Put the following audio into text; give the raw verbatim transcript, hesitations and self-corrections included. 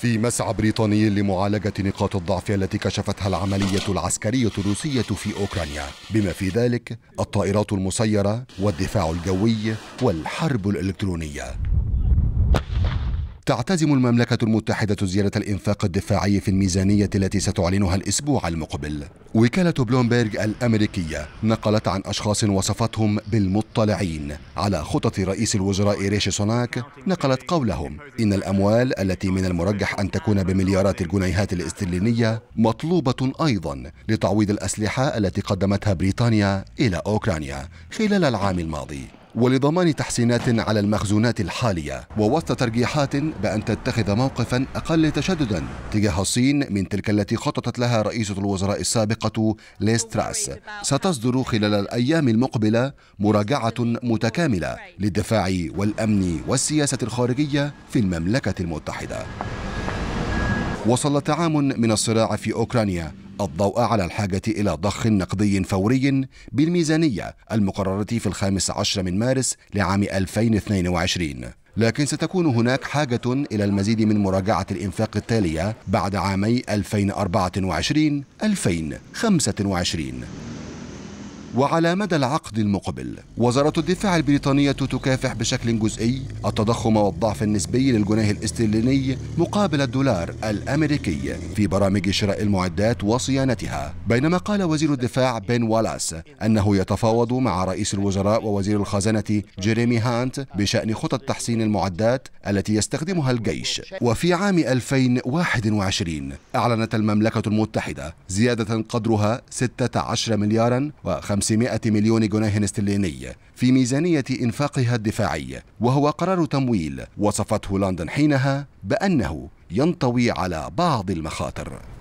في مسعى بريطاني لمعالجة نقاط الضعف التي كشفتها العملية العسكرية الروسية في أوكرانيا، بما في ذلك الطائرات المسيرة والدفاع الجوي والحرب الإلكترونية. تعتزم المملكة المتحدة زيادة الإنفاق الدفاعي في الميزانية التي ستعلنها الأسبوع المقبل. وكالة بلومبرج الأمريكية نقلت عن أشخاص وصفتهم بالمطلعين على خطط رئيس الوزراء ريشي سوناك، نقلت قولهم إن الأموال التي من المرجح أن تكون بمليارات الجنيهات الاسترلينية مطلوبة أيضا لتعويض الأسلحة التي قدمتها بريطانيا إلى أوكرانيا خلال العام الماضي، ولضمان تحسينات على المخزونات الحالية، ووسط ترجيحات بأن تتخذ موقفا أقل تشددا تجاه الصين من تلك التي خططت لها رئيسة الوزراء السابقة ليز تراس. ستصدر خلال الأيام المقبلة مراجعة متكاملة للدفاع والأمن والسياسة الخارجية في المملكة المتحدة. وصل تعام من الصراع في أوكرانيا الضوء على الحاجة إلى ضخ نقدي فوري بالميزانية المقررة في الخامس عشر من مارس لعام ألفين واثنين وعشرين، لكن ستكون هناك حاجة إلى المزيد من مراجعة الإنفاق التالية بعد عامي ألفين وأربعة وعشرين ألفين وخمسة وعشرين. وعلى مدى العقد المقبل، وزارة الدفاع البريطانية تكافح بشكل جزئي التضخم والضعف النسبي للجنيه الاسترليني مقابل الدولار الأمريكي في برامج شراء المعدات وصيانتها، بينما قال وزير الدفاع بن والاس أنه يتفاوض مع رئيس الوزراء ووزير الخزانة جيريمي هانت بشأن خطط تحسين المعدات التي يستخدمها الجيش. وفي عام ألفين وواحد وعشرين أعلنت المملكة المتحدة زيادة قدرها ستة عشر ملياراً وخمسمائة مليون جنيه استرليني في ميزانية إنفاقها الدفاعي، وهو قرار تمويل وصفته لندن حينها بأنه ينطوي على بعض المخاطر.